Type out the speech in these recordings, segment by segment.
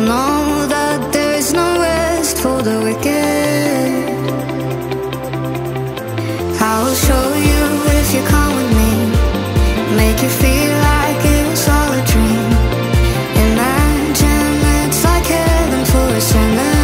know that there is no rest for the wicked. I will show you if you come with me, make you feel like it's all a dream. Imagine it's like heaven for a sinner.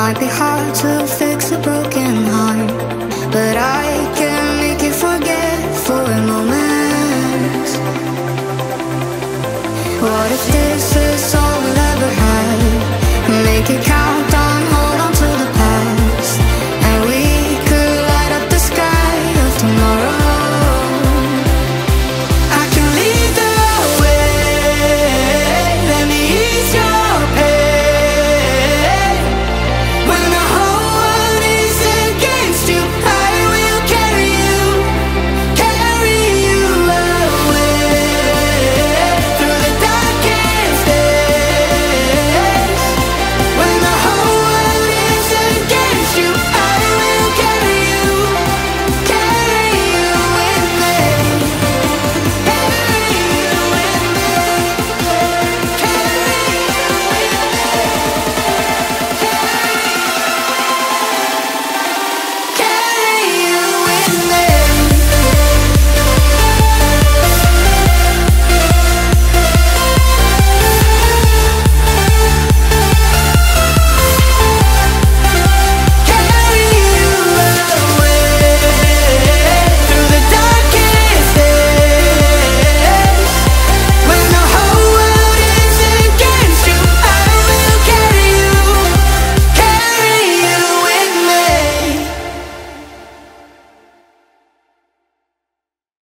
Might be hard to fix a broken heart, but I can make you forget for a moment. What if this is all we'll ever have? Make it count.